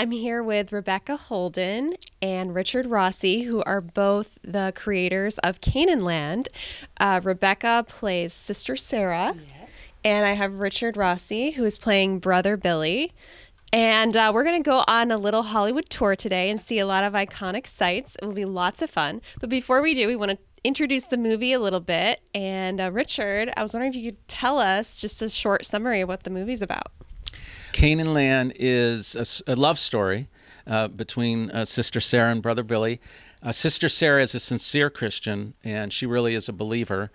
I'm here with Rebecca Holden and Richard Rossi, who are both the creators of Canaan Land. Rebecca plays Sister Sarah, yes. And I have Richard Rossi, who is playing Brother Billy. And we're going to go on a little Hollywood tour today and see a lot of iconic sights. It will be lots of fun. But before we do, we want to introduce the movie a little bit. And Richard, I was wondering if you could tell us just a short summary of what the movie's about. Canaan Land is a love story between Sister Sarah and Brother Billy. Sister Sarah is a sincere Christian, and she really is a believer.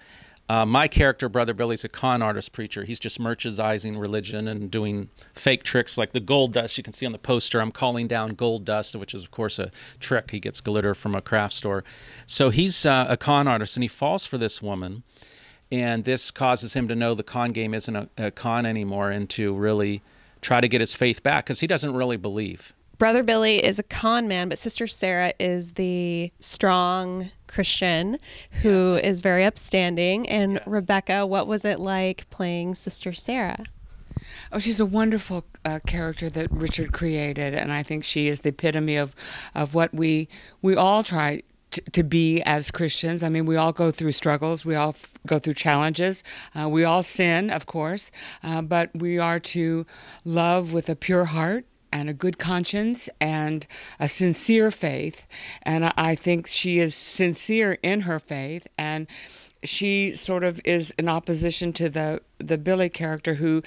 My character, Brother Billy, is a con artist preacher. He's just merchandising religion and doing fake tricks like the gold dust. You can see on the poster, I'm calling down gold dust, which is, of course, a trick. He gets glitter from a craft store. So he's a con artist, and he falls for this woman. And this causes him to know the con game isn't a con anymore and to really try to get his faith back because he doesn't really believe. Brother Billy is a con man, but Sister Sarah is the strong Christian who yes. is very upstanding. And yes. Rebecca, what was it like playing Sister Sarah? Oh, she's a wonderful character that Richard created, and I think she is the epitome of what we all try to be as Christians. I mean, we all go through struggles. We all go through challenges. We all sin, of course, but we are to love with a pure heart and a good conscience and a sincere faith. And I think she is sincere in her faith, and she sort of is in opposition to the Billy character, who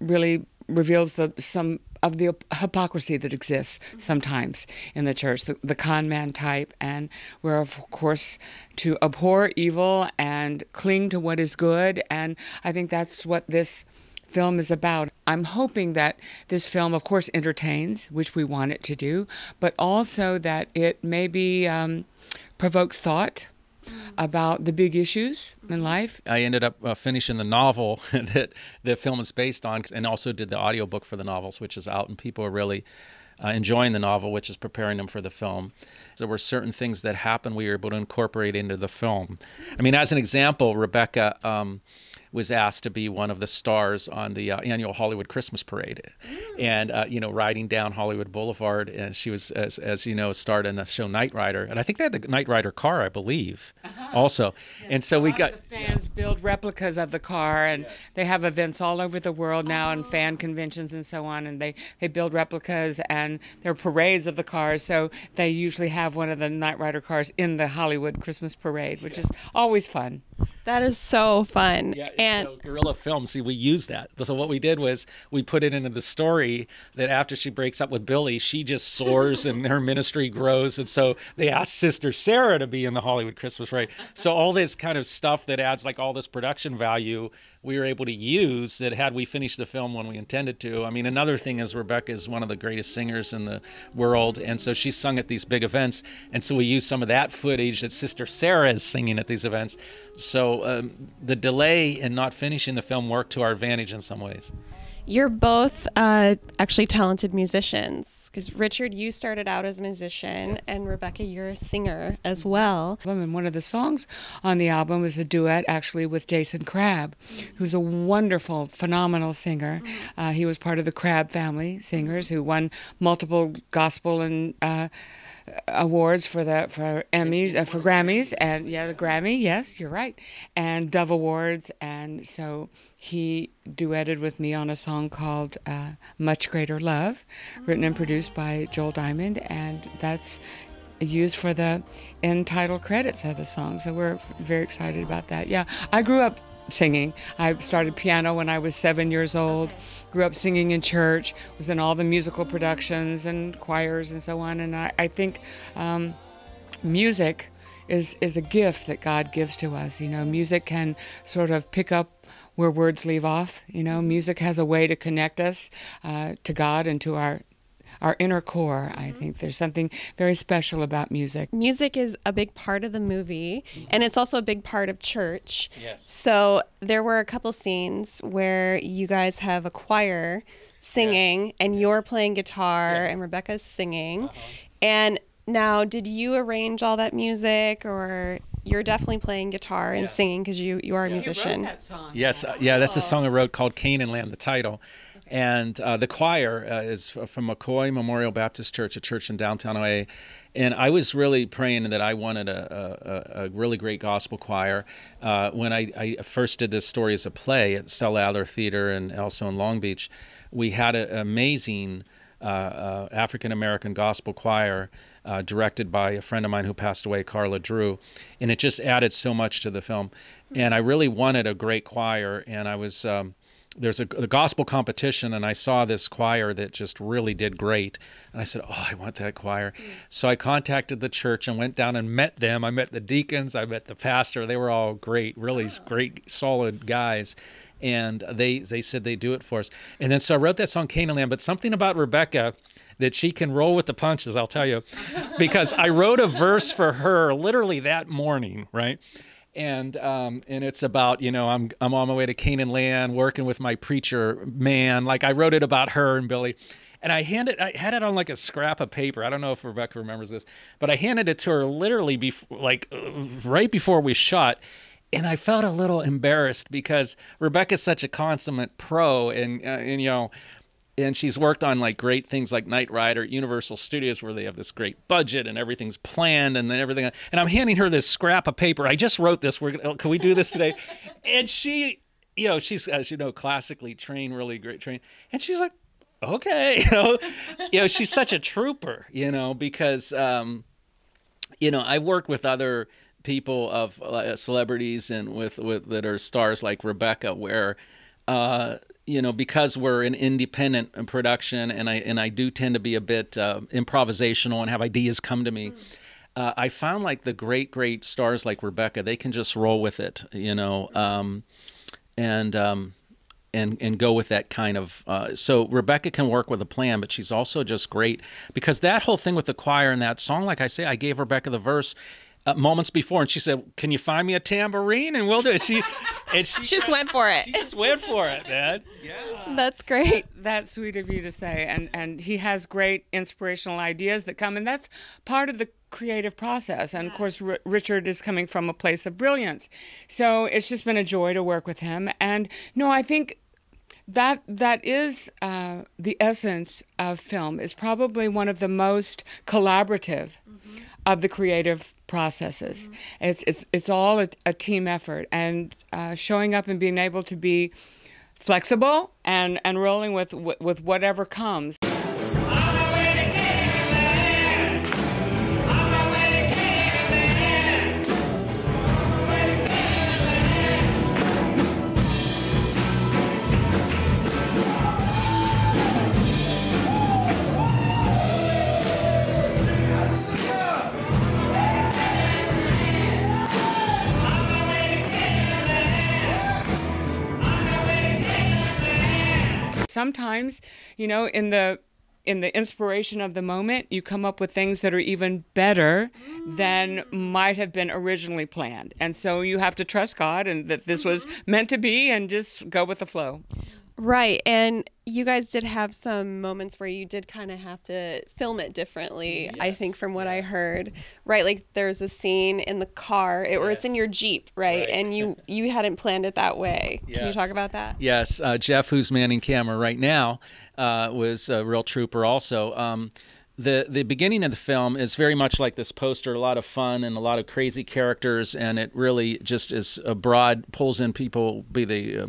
really reveals some of the hypocrisy that exists sometimes in the church, the con man type, and we're, of course, to abhor evil and cling to what is good, and I think that's what this film is about. I'm hoping that this film, of course, entertains, which we want it to do, but also that it maybe provokes thought about the big issues in life. I ended up finishing the novel that the film is based on, and also did the audiobook for the novels, which is out, and people are really enjoying the novel, which is preparing them for the film. There were certain things that happened we were able to incorporate into the film. I mean, as an example, Rebecca was asked to be one of the stars on the annual Hollywood Christmas Parade, and you know, riding down Hollywood Boulevard, and she was, as you know, starred in the show Knight Rider, and I think they had the Knight Rider car, I believe, also, yes. And so we got the fans build replicas of the car, and yes. they have events all over the world now, and fan conventions and so on, and they build replicas, and there are parades of the cars, so they usually have one of the Knight Rider cars in the Hollywood Christmas Parade, which yes. is always fun. That is so fun. Yeah, and so guerrilla film, see, we use that. So what we did was we put it into the story that after she breaks up with Billy, she just soars and her ministry grows. And so they asked Sister Sarah to be in the Hollywood Christmas Parade. So all this kind of stuff that adds like all this production value, we were able to use that had we finished the film when we intended to. I mean, another thing is Rebecca is one of the greatest singers in the world. And so she's sung at these big events. And so we use some of that footage that Sister Sarah is singing at these events. So the delay in not finishing the film worked to our advantage in some ways. You're both actually talented musicians, because Richard, you started out as a musician, yes. and Rebecca, you're a singer as well. And one of the songs on the album was a duet, actually, with Jason Crabb, who's a wonderful, phenomenal singer. He was part of the Crabb family singers who won multiple gospel and awards for Emmys, for Grammys, and yeah, the Grammy, yes, you're right, and Dove Awards, and so he duetted with me on a song called Much Greater Love, written and produced by Joel Diamond, and that's used for the end title credits of the song, so we're very excited about that. Yeah, I grew up singing. I started piano when I was 7 years old, grew up singing in church, was in all the musical productions and choirs and so on, and I think music is a gift that God gives to us. You know, music can sort of pick up where words leave off. You know, music has a way to connect us to God and to our inner core. I think there's something very special about music. Music is a big part of the movie, and it's also a big part of church. Yes. So there were a couple scenes where you guys have a choir singing, yes. and yes. you're playing guitar, yes. and Rebecca's singing. Uh-huh. And now, did you arrange all that music, or you're definitely playing guitar and yes. singing because you are a musician? You wrote that song. Yes, yeah, that's a song I wrote called Canaan Land, the title. And the choir is from McCoy Memorial Baptist Church, a church in downtown LA. And I was really praying that I wanted a really great gospel choir. When I first did this story as a play at Cell Adler Theater and also in Long Beach, we had an amazing African-American gospel choir directed by a friend of mine who passed away, Carla Drew. And it just added so much to the film. And I really wanted a great choir. And I was... there's a gospel competition, and I saw this choir that just really did great. And I said, oh, I want that choir. Mm. So I contacted the church and went down and met them. I met the deacons. I met the pastor. They were all great, really great, solid guys. And they said they do it for us. And then so I wrote that song, Canaan Land, but something about Rebecca that she can roll with the punches, I'll tell you, because I wrote a verse for her literally that morning, right? And it's about, you know, I'm on my way to Canaan Land working with my preacher man. Like I wrote it about her and Billy, and I had it on like a scrap of paper. I don't know if Rebecca remembers this, but I handed it to her literally right before we shot. And I felt a little embarrassed because Rebecca's such a consummate pro, and you know. And she's worked on like great things like Knight Rider, Universal Studios, where they have this great budget and everything's planned and then everything. And I'm handing her this scrap of paper. I just wrote this. Can we do this today? And she, you know, she's, as you know, classically trained, really great trained. And she's like, okay, you know, she's such a trooper, you know, because, you know, I've worked with other people of celebrities and with that are stars like Rebecca, where, you know, because we're an independent production, and I do tend to be a bit improvisational and have ideas come to me. Mm. I found like the great stars like Rebecca, they can just roll with it, you know, and go with that kind of. So Rebecca can work with a plan, but she's also just great because that whole thing with the choir and that song. Like I say, I gave Rebecca the verse moments before, and she said, "Can you find me a tambourine?" And we'll do it. She just went for it. She just went for it, man. Yeah, that's great. That's sweet of you to say. And he has great inspirational ideas that come, and that's part of the creative process. And of course, Richard is coming from a place of brilliance, so it's just been a joy to work with him. And no, I think that is the essence of film. Is probably one of the most collaborative of the creative processes. Mm-hmm. It's all a team effort, and showing up and being able to be flexible and rolling with whatever comes. Sometimes, you know, in the inspiration of the moment, you come up with things that are even better than might have been originally planned. And so you have to trust God and that this was meant to be and just go with the flow. Right. And you guys did have some moments where you did kind of have to film it differently, yes, I think, from what I heard. Right. Like there's a scene in the car, or it's in your Jeep, right? And you hadn't planned it that way. Yes. Can you talk about that? Yes. Jeff, who's manning camera right now, was a real trooper also. The beginning of the film is very much like this poster, a lot of fun and a lot of crazy characters, and it really just is a broad, pulls in people, be they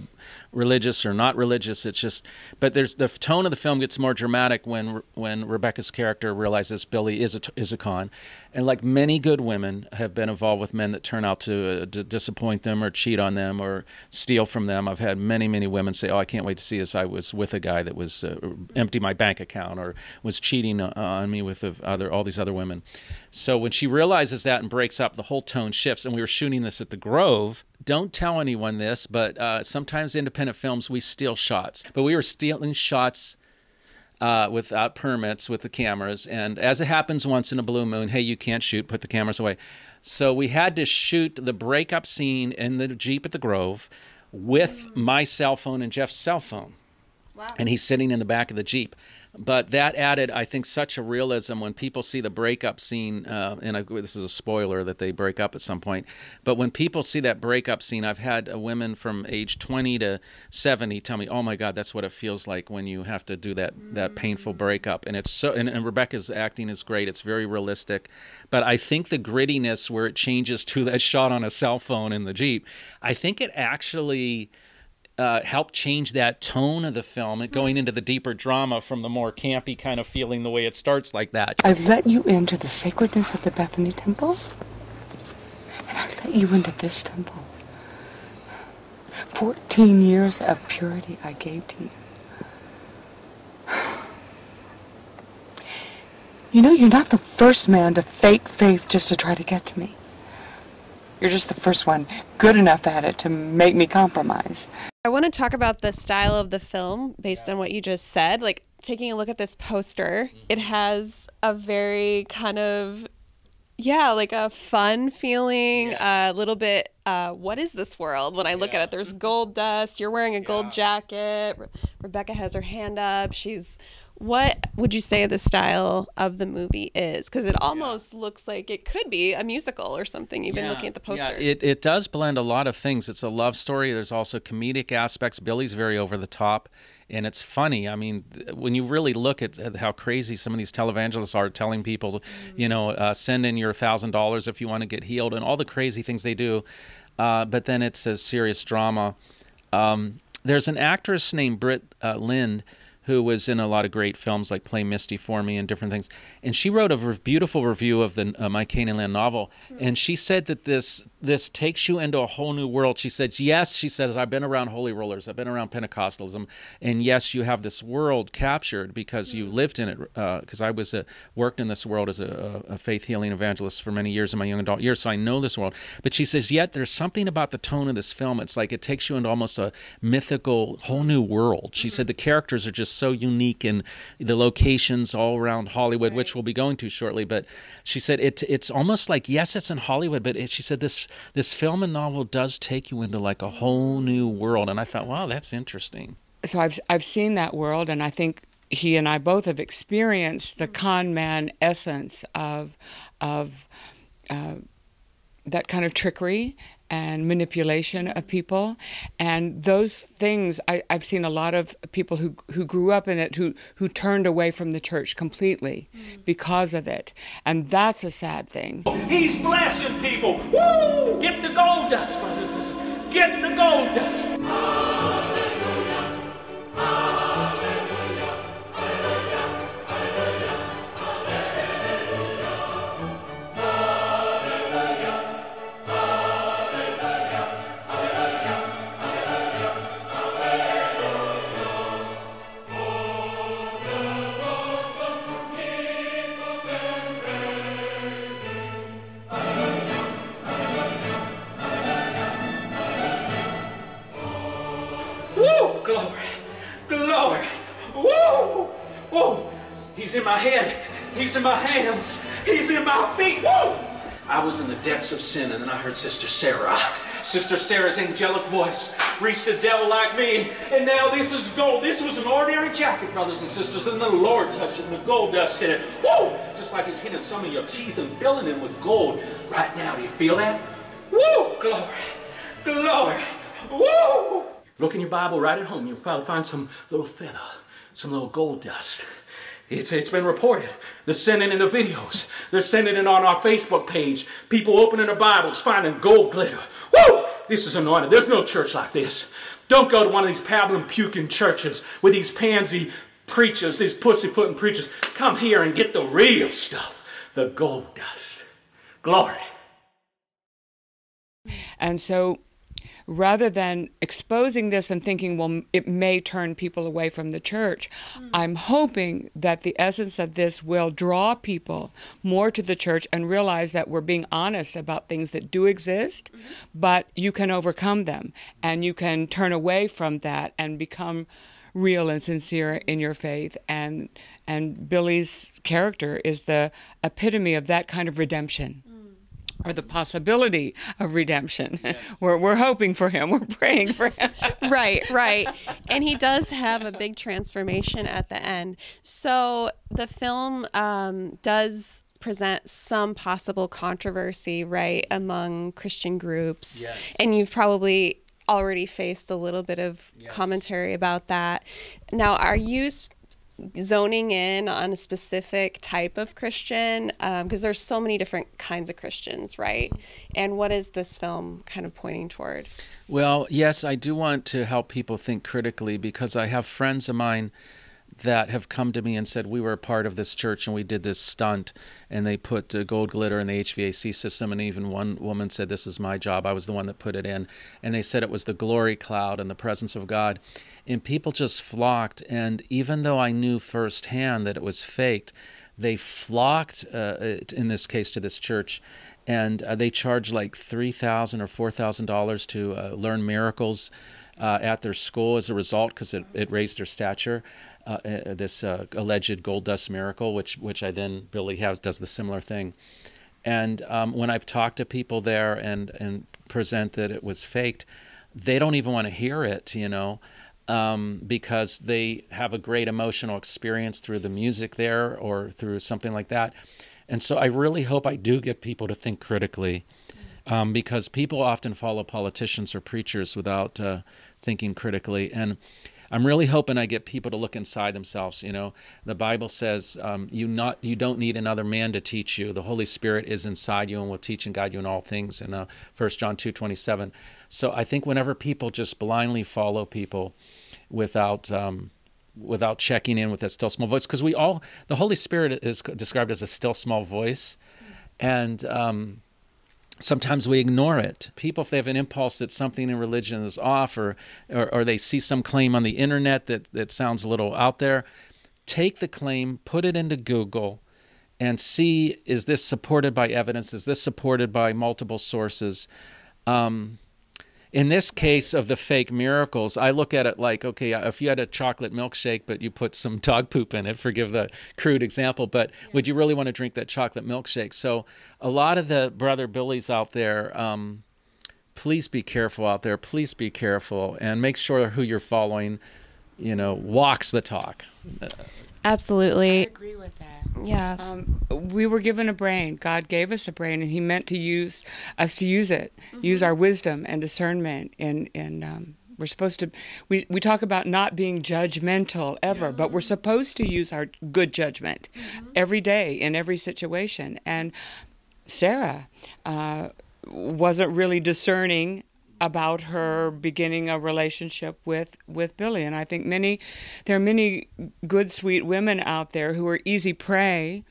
religious or not religious. It's just, but there's the tone of the film gets more dramatic when Rebecca's character realizes Billy is a con, and like many good women have been involved with men that turn out to disappoint them or cheat on them or steal from them. I've had many women say, "Oh, I can't wait to see this. I was with a guy that was empty my bank account or was cheating on me with all these other women." So when she realizes that and breaks up, the whole tone shifts. And we were shooting this at the Grove. Don't tell anyone this, but sometimes independent films, we steal shots. But we were stealing shots without permits with the cameras. And as it happens once in a blue moon, hey, you can't shoot, put the cameras away. So we had to shoot the breakup scene in the Jeep at the Grove with my cell phone and Jeff's cell phone. Wow. And he's sitting in the back of the Jeep. But that added, I think, such a realism when people see the breakup scene, and this is a spoiler that they break up at some point, but when people see that breakup scene, I've had women from age 20 to 70 tell me, oh my God, that's what it feels like when you have to do that painful breakup. And it's so, and Rebecca's acting is great, it's very realistic, but I think the grittiness where it changes to that shot on a cell phone in the Jeep, I think it actually helped change that tone of the film and going into the deeper drama from the more campy kind of feeling the way it starts like that. I let you into the sacredness of the Bethany Temple, and I let you into this temple. 14 years of purity I gave to you. You know, you're not the first man to fake faith just to try to get to me. You're just the first one good enough at it to make me compromise. I want to talk about the style of the film based on what you just said. Like, taking a look at this poster, it has a very kind of, like a fun feeling, a little bit, what is this world? When I look at it, there's gold dust, you're wearing a gold jacket, Rebecca has her hand up, she's... What would you say the style of the movie is? Because it almost looks like it could be a musical or something, even looking at the poster. Yeah, it does blend a lot of things. It's a love story. There's also comedic aspects. Billy's very over the top, and it's funny. I mean, when you really look at how crazy some of these televangelists are telling people, you know, send in your $1,000 if you want to get healed and all the crazy things they do, but then it's a serious drama. There's an actress named Britt Lind, who was in a lot of great films like Play Misty for Me and different things. And she wrote a beautiful review of the My Canaan Land novel. And she said that this takes you into a whole new world. She said, yes, she says, I've been around holy rollers, I've been around Pentecostalism, and yes, you have this world captured because you lived in it, because I was worked in this world as a faith healing evangelist for many years in my young adult years, so I know this world. But she says, yet there's something about the tone of this film. It's like it takes you into almost a mythical whole new world. She said the characters are just so unique, and the locations all around Hollywood, which we'll be going to shortly. But she said it's almost like, yes, it's in Hollywood, but she said this film and novel does take you into like a whole new world. And I thought, wow, that's interesting. So I've seen that world, and I think he and I both have experienced the con man essence of that kind of trickery and manipulation of people, and those things I've seen a lot of people who grew up in it who turned away from the church completely because of it, and that's a sad thing. He's blessing people. Woo! Get the gold dust, brothers and sisters. Get the gold dust. Hallelujah. Hallelujah. Hallelujah. Hallelujah. Hallelujah. He's in my head, he's in my hands, he's in my feet, woo! I was in the depths of sin, and then I heard Sister Sarah. Sister Sarah's angelic voice reached a devil like me, and now this is gold. This was an ordinary jacket, brothers and sisters, and the Lord touched it, and the gold dust hit it, woo! Just like he's hitting some of your teeth and filling them with gold right now. Do you feel that? Woo! Glory, glory, woo! Look in your Bible right at home, you'll probably find some little feather, some little gold dust. It's been reported. They're sending in the videos. They're sending it on our Facebook page. People opening their Bibles, finding gold glitter. Woo! This is anointed. There's no church like this. Don't go to one of these pablum puking churches with these pansy preachers, these pussyfooting preachers. Come here and get the real stuff. The gold dust. Glory. And so, rather than exposing this and thinking, well, it may turn people away from the church, I'm hoping that the essence of this will draw people more to the church and realize that we're being honest about things that do exist, but you can overcome them, and you can turn away from that and become real and sincere in your faith. And Billy's character is the epitome of that kind of redemption. or the possibility of redemption. Yes. We're hoping for him. We're praying for him. Right, right. And he does have a big transformation at the end. So the film does present some possible controversy, right, among Christian groups. Yes. And you've probably already faced a little bit of yes. commentary about that. Now, are you zoning in on a specific type of Christian? Because there's so many different kinds of Christians, right? And what is this film kind of pointing toward? Well, yes, I do want to help people think critically, because I have friends of mine that have come to me and said, we were a part of this church and we did this stunt, and they put gold glitter in the HVAC system, and even one woman said, this is my job, I was the one that put it in, and they said it was the glory cloud and the presence of God, and people just flocked. And even though I knew firsthand that it was faked, they flocked in this case to this church, and they charged like $3,000 or $4,000 to learn miracles at their school as a result, because it raised their stature. This alleged gold dust miracle, which I then, Billy House does the similar thing. And when I've talked to people there and present that it was faked, they don't even want to hear it, you know, because they have a great emotional experience through the music there or through something like that. And so I really hope I do get people to think critically, because people often follow politicians or preachers without thinking critically. And I'm really hoping I get people to look inside themselves. You know, the Bible says you don't need another man to teach you. The Holy Spirit is inside you and will teach and guide you in all things in 1 John 2:27. So I think whenever people just blindly follow people without without checking in with that still small voice, because the Holy Spirit is described as a still small voice, and sometimes we ignore it. People, if they have an impulse that something in religion is off, or they see some claim on the internet that sounds a little out there, take the claim, put it into Google, and see, is this supported by evidence? Is this supported by multiple sources? In this case of the fake miracles, I look at it like, okay, if you had a chocolate milkshake, but you put some dog poop in it, forgive the crude example, but would you really want to drink that chocolate milkshake? So a lot of the Brother Billies out there, please be careful out there. Please be careful and make sure who you're following, you know, walks the talk. Absolutely. I agree with that. Yeah. We were given a brain. God gave us a brain, and he meant to use us to use it, use our wisdom and discernment. And we're supposed to, we talk about not being judgmental ever, yes. but we're supposed to use our good judgment every day in every situation. And Sarah wasn't really discerning about her beginning a relationship with Billy. And I think there are many good, sweet women out there who are easy prey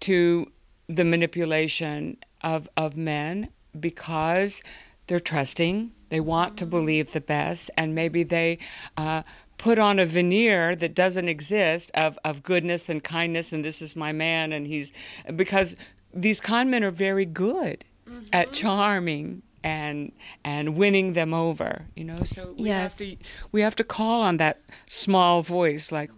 to the manipulation of men, because they're trusting, they want to believe the best, and maybe they put on a veneer that doesn't exist of goodness and kindness, and this is my man, and he's, because these con men are very good at charming and winning them over, you know. So we yes. have to call on that small voice, like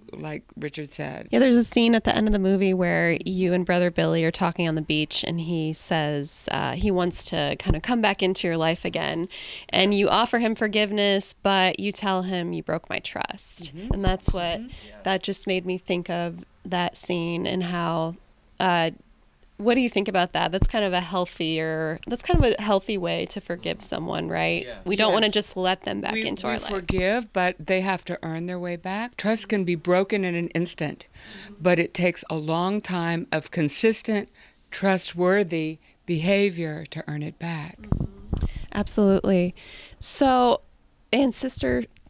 Richard said. Yeah, there's a scene at the end of the movie where you and Brother Billy are talking on the beach, and he says he wants to kind of come back into your life again, and you offer him forgiveness, but you tell him you broke my trust, and that's what that just made me think of that scene. And how what do you think about that? That's kind of a healthier, that's kind of a healthy way to forgive someone, right? Yes. We don't want to just let them back into our life. We forgive, but they have to earn their way back. Trust can be broken in an instant, but it takes a long time of consistent, trustworthy behavior to earn it back. Absolutely. So, and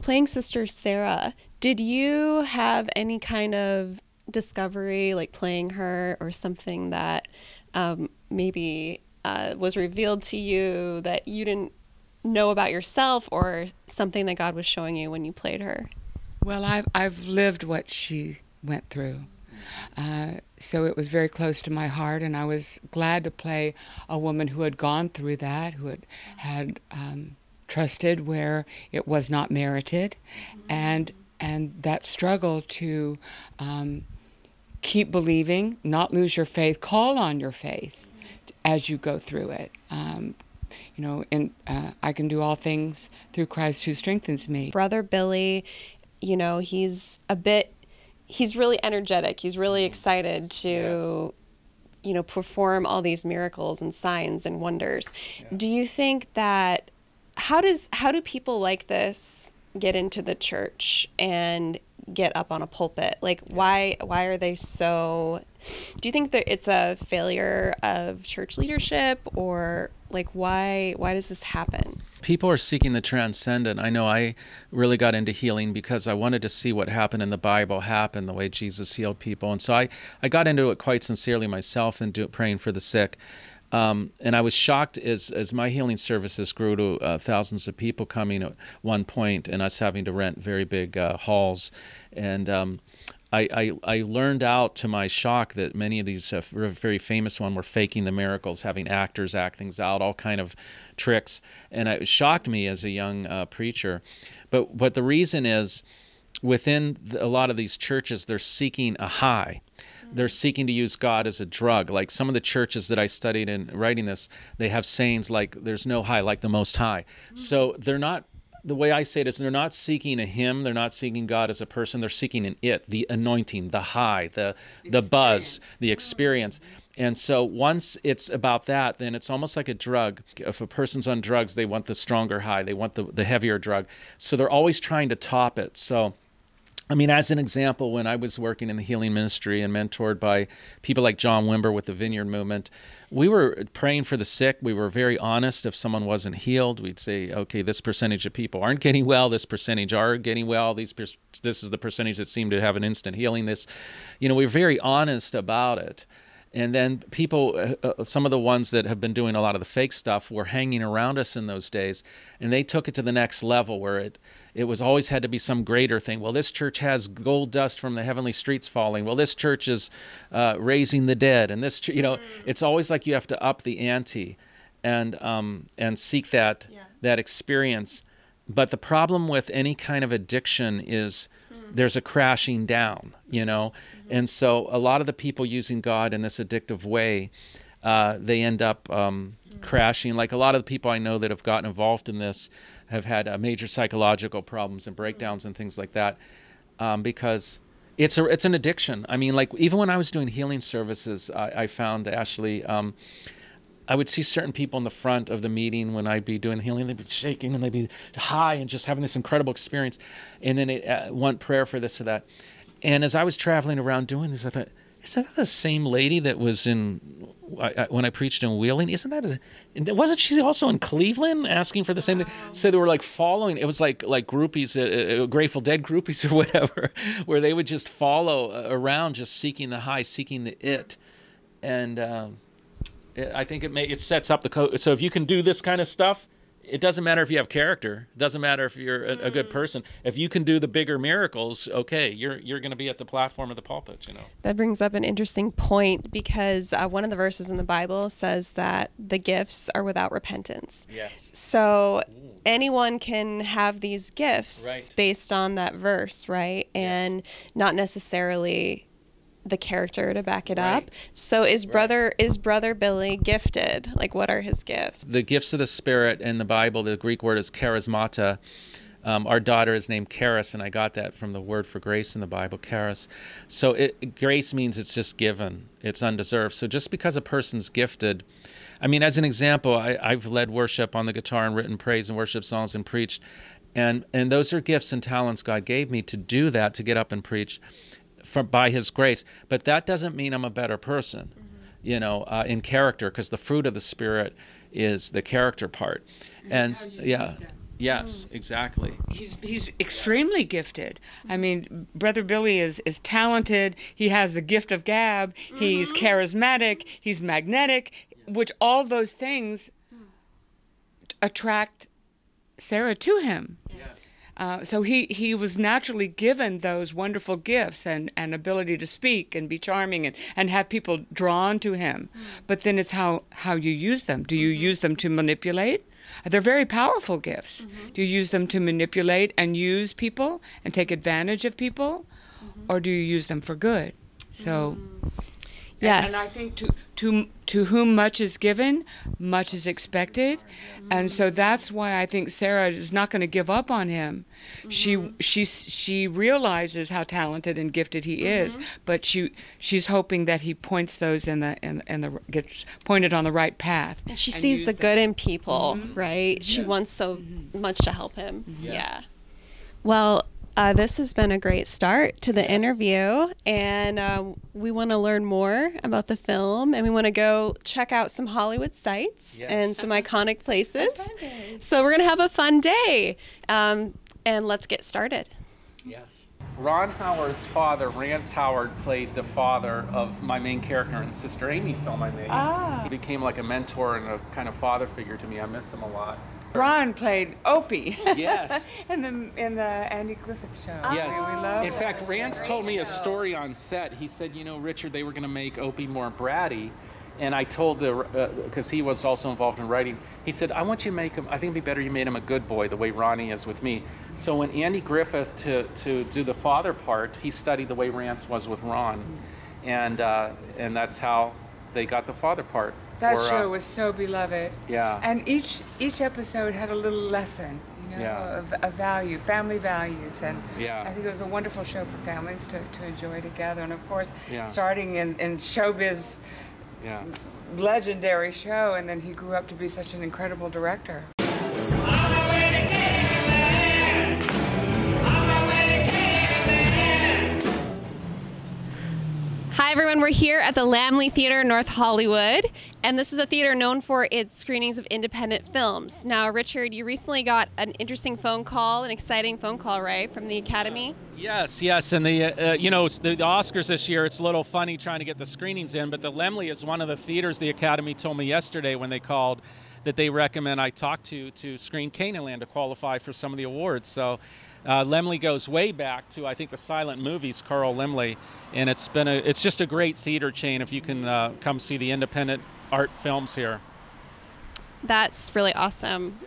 playing Sister Sarah, did you have any kind of discovery, like playing her, or something that maybe was revealed to you that you didn't know about yourself, or something that God was showing you when you played her? Well, I've lived what she went through, so it was very close to my heart, and I was glad to play a woman who had gone through that, who had trusted where it was not merited, and that struggle to keep believing, not lose your faith, call on your faith, as you go through it. You know, and I can do all things through Christ who strengthens me. Brother Billy, you know, he's a bit, he's really energetic. He's really excited to, yes, you know, perform all these miracles and signs and wonders. Yeah. Do you think that, how do people like this get into the church and get up on a pulpit? Like, yes, why are they so, do you think that it's a failure of church leadership, or like why does this happen? People are seeking the transcendent. I know I really got into healing because I wanted to see what happened in the Bible happen, the way Jesus healed people. And so I got into it quite sincerely myself and praying for the sick. And I was shocked as my healing services grew to thousands of people coming at one point, and us having to rent very big halls. And I learned out to my shock that many of these very famous ones were faking the miracles, having actors act things out, all kind of tricks. And it shocked me as a young preacher. But the reason is, within a lot of these churches, they're seeking a high. They're seeking to use God as a drug. Like some of the churches that I studied in writing this, they have sayings like, there's no high like the Most High. Mm-hmm. So they're not, the way I say it is, they're not seeking a hymn, they're not seeking God as a person, they're seeking an it, the anointing, the high, the buzz, the experience. And so once it's about that, then it's almost like a drug. If a person's on drugs, they want the stronger high, they want the heavier drug. So they're always trying to top it. So, I mean, as an example, when I was working in the healing ministry and mentored by people like John Wimber with the Vineyard Movement, we were praying for the sick. We were very honest. If someone wasn't healed, we'd say, okay, this percentage of people aren't getting well, this percentage are getting well, this is the percentage that seem to have an instant healing. This, you know, we were very honest about it. And then people, some of the ones that have been doing a lot of the fake stuff were hanging around us in those days, and they took it to the next level where it was always had to be some greater thing. Well, this church has gold dust from the heavenly streets falling. Well, this church is raising the dead. And this, you know, it's always like you have to up the ante and seek that, yeah, that experience. But the problem with any kind of addiction is there's a crashing down, you know? Mm-hmm. And so a lot of the people using God in this addictive way, they end up crashing. Like a lot of the people I know that have gotten involved in this have had major psychological problems and breakdowns and things like that, because it's an addiction. I mean, like even when I was doing healing services, I found, Ashley, I would see certain people in the front of the meeting when I'd be doing healing. They'd be shaking and they'd be high and just having this incredible experience. And then they want prayer for this or that. And as I was traveling around doing this, I thought, isn't that the same lady that was in, when I preached in Wheeling? Isn't that, wasn't she also in Cleveland asking for the same thing? So they were like following, it was like groupies, Grateful Dead groupies or whatever, where they would just follow around just seeking the high, seeking the it. And, I think it sets up the code. So if you can do this kind of stuff, it doesn't matter if you have character. It doesn't matter if you're a good person. If you can do the bigger miracles, okay, you're going to be at the platform of the pulpit, you know. That brings up an interesting point, because one of the verses in the Bible says that the gifts are without repentance. Yes. So anyone can have these gifts, right, based on that verse, right? And yes, not necessarily the character to back it up. So is Brother Billy gifted? Like, what are his gifts? The gifts of the Spirit in the Bible, the Greek word is charismata. Our daughter is named charis, and I got that from the word for grace in the Bible, charis. So grace means it's just given. It's undeserved. So just because a person's gifted, I mean, as an example, I've led worship on the guitar and written praise and worship songs and preached. And those are gifts and talents God gave me to do that, to get up and preach. By his grace, but that doesn't mean I'm a better person, you know, in character, because the fruit of the Spirit is the character part. And yeah, yes, exactly. He's extremely gifted. I mean, Brother Billy is talented. He has the gift of gab. He's charismatic. He's magnetic, which all those things attract Sarah to him. Yes. So he was naturally given those wonderful gifts and ability to speak and be charming and have people drawn to him. But then it's how you use them. Do you use them to manipulate? They're very powerful gifts. Do you use them to manipulate and use people and take advantage of people? Or do you use them for good? So... Yes. And I think to whom much is given, much is expected. And so that's why I think Sarah is not going to give up on him. Mm-hmm. She realizes how talented and gifted he is, but she's hoping that he points those gets pointed on the right path. And she sees the good in people, right? Yes. She wants so much to help him. Yes. Yeah. Well, this has been a great start to the interview, and we want to learn more about the film, and we want to go check out some Hollywood sites and some iconic places. So we're going to have a fun day, and let's get started. Yes. Ron Howard's father, Rance Howard, played the father of my main character in Sister Amy film I made. Ah. He became like a mentor and a kind of father figure to me. I miss him a lot. Ron played Opie. Yes. And then in the Andy Griffith Show. Yes. Oh, in fact, Rance told me a story on set. He said, you know, Richard, they were going to make Opie more bratty. And I told because he was also involved in writing, he said, I want you to make him, I think it'd be better you made him a good boy the way Ronnie is with me. So when Andy Griffith to do the father part, he studied the way Rance was with Ron. And that's how they got the father part. That show was so beloved. Yeah. And each episode had a little lesson, you know, of value, family values, and I think it was a wonderful show for families to enjoy together. And of course, starting in showbiz, legendary show, and then he grew up to be such an incredible director. Hi everyone, we're here at the Laemmle Theater in North Hollywood, and this is a theater known for its screenings of independent films. Now Richard, you recently got an interesting phone call, an exciting phone call, right, from the Academy? Yes, and the you know, the Oscars this year, it's a little funny trying to get the screenings in, but the Laemmle is one of the theaters the Academy told me yesterday when they called that they recommend I talk to screen Canaan Land to qualify for some of the awards. So Laemmle goes way back to, I think, the silent movies, Carl Laemmle, and it's just a great theater chain if you can come see the independent art films here. That's really awesome.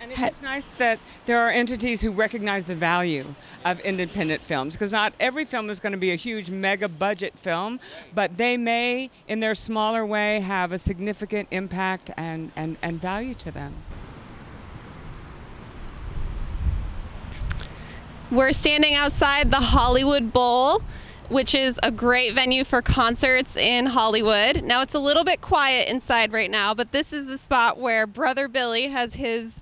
And it's just nice that there are entities who recognize the value of independent films, because not every film is going to be a huge mega budget film, but they may, in their smaller way, have a significant impact and value to them. We're standing outside the Hollywood Bowl, which is a great venue for concerts in Hollywood. Now it's a little bit quiet inside right now, but this is the spot where Brother Billy has his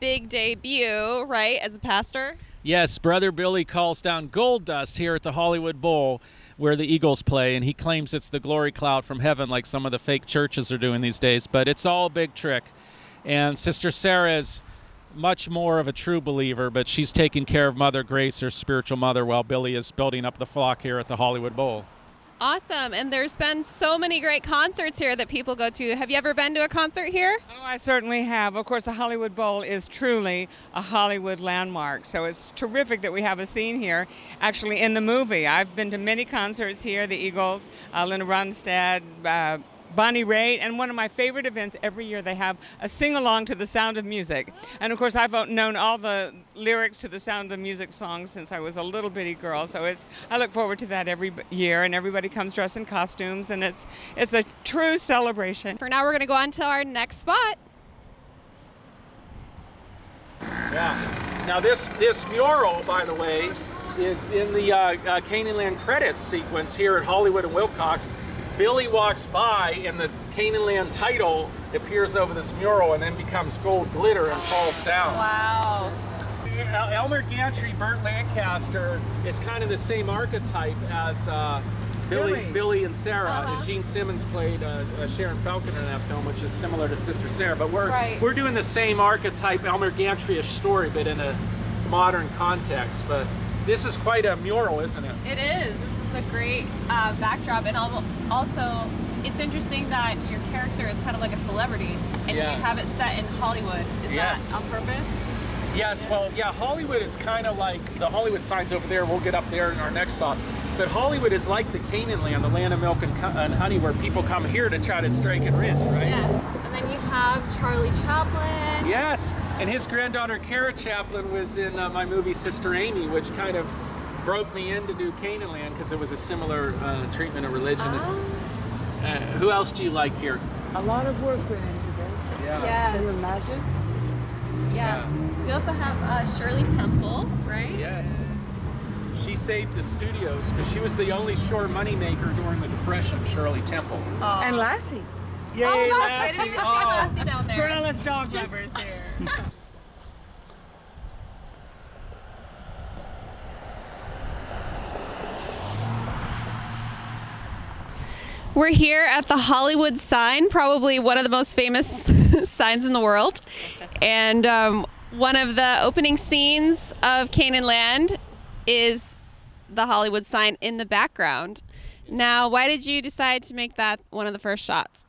big debut, right, as a pastor? Yes, Brother Billy calls down gold dust here at the Hollywood Bowl where the Eagles play, and he claims it's the glory cloud from heaven like some of the fake churches are doing these days, but it's all a big trick. And Sister Sarah is much more of a true believer, but she's taking care of Mother Grace, her spiritual mother, while Billy is building up the flock here at the Hollywood Bowl. Awesome, and there's been so many great concerts here that people go to. Have you ever been to a concert here? Oh, I certainly have. Of course, the Hollywood Bowl is truly a Hollywood landmark, so it's terrific that we have a scene here, actually in the movie. I've been to many concerts here, the Eagles, Linda Ronstadt, Bonnie Raitt, and one of my favorite events every year, they have a sing-along to the Sound of Music. And of course, I've known all the lyrics to the Sound of Music songs since I was a little bitty girl, so I look forward to that every year, and everybody comes dressed in costumes, and it's a true celebration. For now, we're going to go on to our next spot. Yeah. Now this mural, by the way, is in the Canaan Land credits sequence here at Hollywood and Wilcox. Billy walks by and the Canaan Land title appears over this mural and then becomes gold glitter and falls down. Wow. Elmer Gantry, Burt Lancaster, is kind of the same archetype as Billy and Sarah. And Gene Simmons played Sharon Falconer in that film, which is similar to Sister Sarah. But we're doing the same archetype, Elmer Gantry-ish story, but in a modern context. But this is quite a mural, isn't it? It is. A great backdrop, and also it's interesting that your character is kind of like a celebrity, and you have it set in Hollywood. Is that on purpose? Yes, well, yeah, Hollywood is kind of like the Hollywood signs over there. We'll get up there in our next stop. But Hollywood is like the Canaan Land, the land of milk and honey, where people come here to try to strike it rich, right? Yeah. And then you have Charlie Chaplin. Yes, and his granddaughter Cara Chaplin was in my movie Sister Amy, which kind of broke me in to do Canaan Land because it was a similar treatment of religion. Who else do you like here? A lot of work went into this. Yeah. Yes. Can you imagine? Yeah. We also have Shirley Temple, right? Yes. She saved the studios because she was the only sure moneymaker during the Depression, Shirley Temple. Oh. And Lassie. Yay, oh, Lassie. I didn't even see Lassie down there. Journalist dog lovers there. We're here at the Hollywood sign, probably one of the most famous signs in the world. And one of the opening scenes of Canaan Land is the Hollywood sign in the background. Now, why did you decide to make that one of the first shots?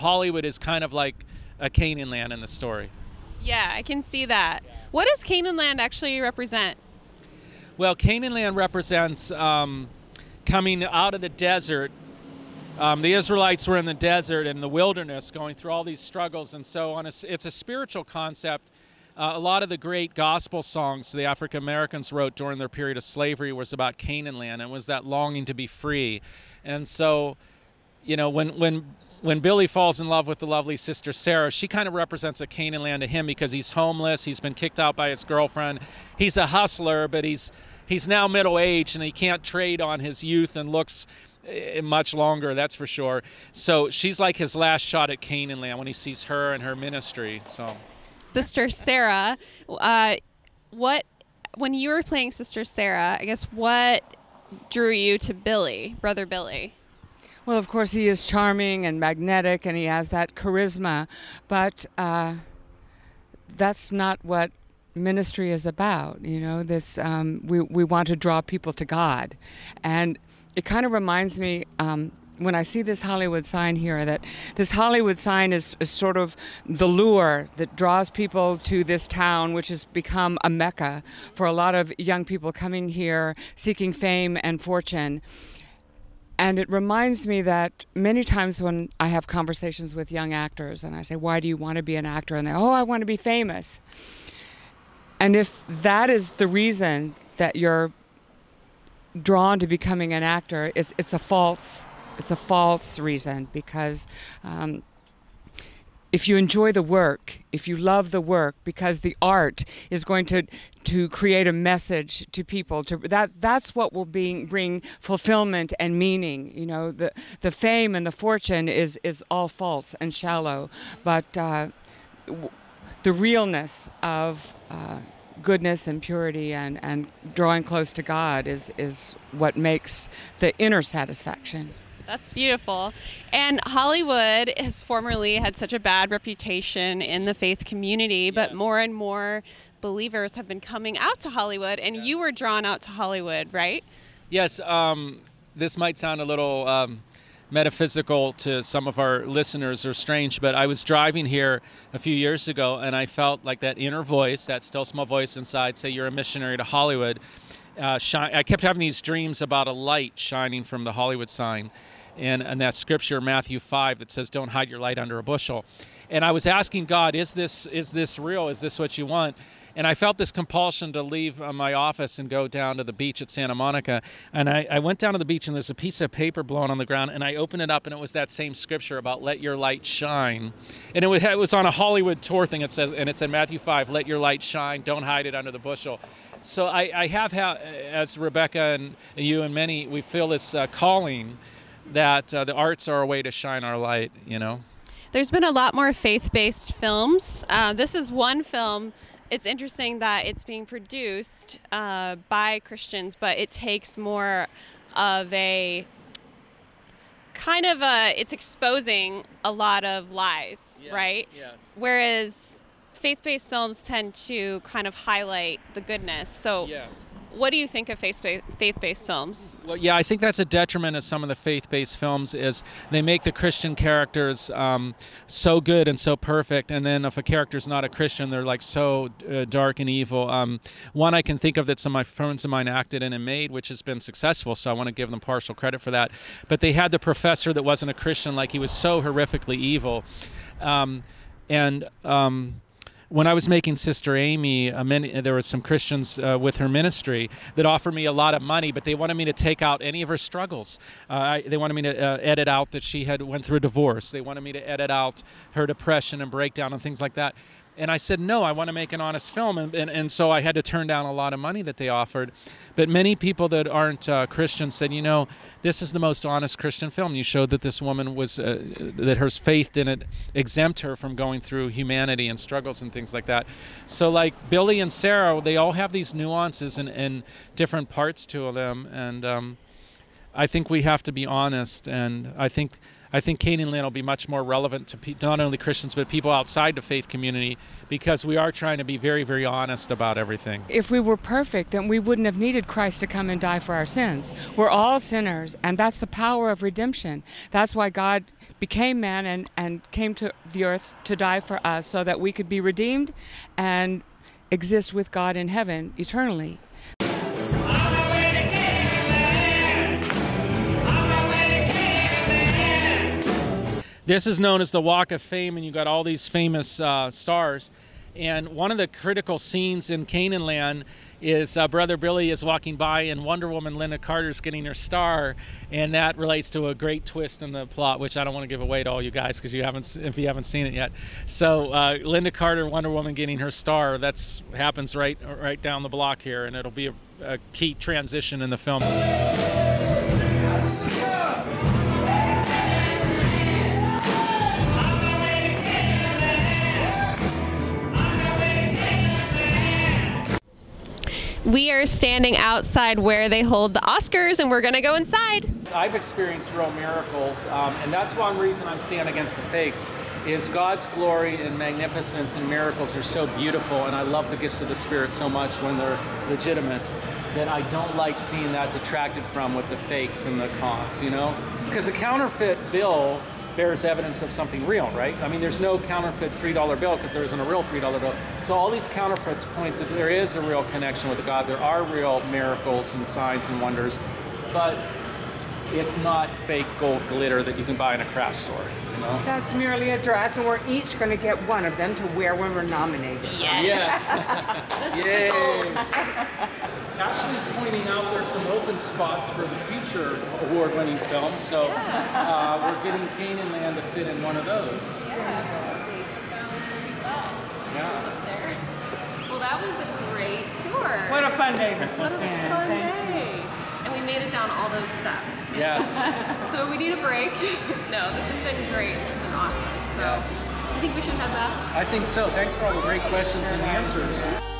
Hollywood is kind of like a Canaan Land in the story. Yeah, I can see that. What does Canaan Land actually represent? Well, Canaan Land represents coming out of the desert. The Israelites were in the desert and the wilderness going through all these struggles, and so on. It's a spiritual concept. A lot of the great gospel songs the African Americans wrote during their period of slavery was about Canaan Land, and was that longing to be free. And so, you know, when Billy falls in love with the lovely sister Sarah, she kind of represents a Canaan Land to him because he's homeless, he's been kicked out by his girlfriend, he's a hustler, but he's now middle-aged and he can't trade on his youth and looks much longer, that's for sure. So she's like his last shot at Canaan Land when he sees her and her ministry. So, Sister Sarah, when you were playing Sister Sarah, I guess what drew you to Billy, Brother Billy? Well, of course he is charming and magnetic, and he has that charisma, but that's not what ministry is about. You know, this we want to draw people to God, and it kind of reminds me, when I see this Hollywood sign here, that this Hollywood sign is sort of the lure that draws people to this town, which has become a mecca for a lot of young people coming here seeking fame and fortune. And it reminds me that many times when I have conversations with young actors and I say, why do you want to be an actor? And they, oh, I want to be famous. And if that is the reason that you're drawn to becoming an actor, it's a false reason, because if you enjoy the work, if you love the work, because the art is going to create a message to people, that's what will bring fulfillment and meaning. You know, the fame and the fortune is all false and shallow, but the realness of goodness and purity and drawing close to God is what makes the inner satisfaction. That's beautiful. And Hollywood has formerly had such a bad reputation in the faith community, but yes, more and more believers have been coming out to Hollywood, and yes, you were drawn out to Hollywood, right? Yes. This might sound a little metaphysical to some of our listeners or strange, but I was driving here a few years ago and I felt like that inner voice, that still small voice inside, say you're a missionary to Hollywood. I kept having these dreams about a light shining from the Hollywood sign and that scripture, Matthew 5, that says, don't hide your light under a bushel. And I was asking God, is this real? Is this what you want? And I felt this compulsion to leave my office and go down to the beach at Santa Monica. And I went down to the beach, and there's a piece of paper blown on the ground, and I opened it up, and it was that same scripture about let your light shine. And it was on a Hollywood tour thing, it said Matthew 5, let your light shine, don't hide it under the bushel. So I have, as Rebecca and you and many, we feel this calling that the arts are a way to shine our light, you know. There's been a lot more faith-based films. This is one film. It's interesting that it's being produced by Christians, but it takes more of a kind of it's exposing a lot of lies, yes, right? Yes. Whereas faith-based films tend to kind of highlight the goodness. So yes, what do you think of faith-based films? Well, yeah, I think that's a detriment of some of the faith-based films is they make the Christian characters so good and so perfect, and then if a character's not a Christian, they're like so dark and evil. One I can think of that some of my friends of mine acted in and made, which has been successful, so I want to give them partial credit for that. But they had the professor that wasn't a Christian, like he was so horrifically evil. when I was making Sister Amy, there were some Christians with her ministry that offered me a lot of money, but they wanted me to take out any of her struggles. They wanted me to edit out that she had went through a divorce. They wanted me to edit out her depression and breakdown and things like that. And I said, no, I want to make an honest film. And so I had to turn down a lot of money that they offered. But many people that aren't Christians said, you know, this is the most honest Christian film. You showed that this woman was, that her faith didn't exempt her from going through humanity and struggles and things like that. So like Billy and Sarah, they all have these nuances and different parts to them. And I think we have to be honest. And I think Canaan Land will be much more relevant to not only Christians, but people outside the faith community, because we are trying to be very, very honest about everything. If we were perfect, then we wouldn't have needed Christ to come and die for our sins. We're all sinners, and that's the power of redemption. That's why God became man and came to the earth to die for us, so that we could be redeemed and exist with God in heaven eternally. This is known as the Walk of Fame, and you've got all these famous stars. And one of the critical scenes in Canaan Land is Brother Billy is walking by, and Wonder Woman Linda Carter's getting her star, and that relates to a great twist in the plot, which I don't want to give away to all you guys because you haven't, if you haven't seen it yet. So Linda Carter, Wonder Woman getting her star, that's happens right down the block here, and it'll be a key transition in the film. We are standing outside where they hold the Oscars, and we're going to go inside. I've experienced real miracles, and that's one reason I'm standing against the fakes, is God's glory and magnificence and miracles are so beautiful, and I love the gifts of the Spirit so much when they're legitimate that I don't like seeing that detracted from with the fakes and the cons, you know? Because a counterfeit bill bears evidence of something real, right? I mean, there's no counterfeit $3 bill because there isn't a real $3 bill. So all these counterfeits point that there is a real connection with God. There are real miracles and signs and wonders, but it's not fake gold glitter that you can buy in a craft store, you know? That's merely a dress, and we're each going to get one of them to wear when we're nominated. Yes. Yes. Yay. Ashley's pointing out there's some open spots for the future award-winning films, so we're getting Canaan Land to fit in one of those. Yeah, absolutely. Yeah. Well, that was a great tour. What a fun day. What a fun day. And we made it down all those steps. Yes. So we need a break. No, this has been great. It's been awesome. So yes. I think we should have that. I think so. Thanks for all the great questions and answers.